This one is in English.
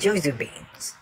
JozuBeanz.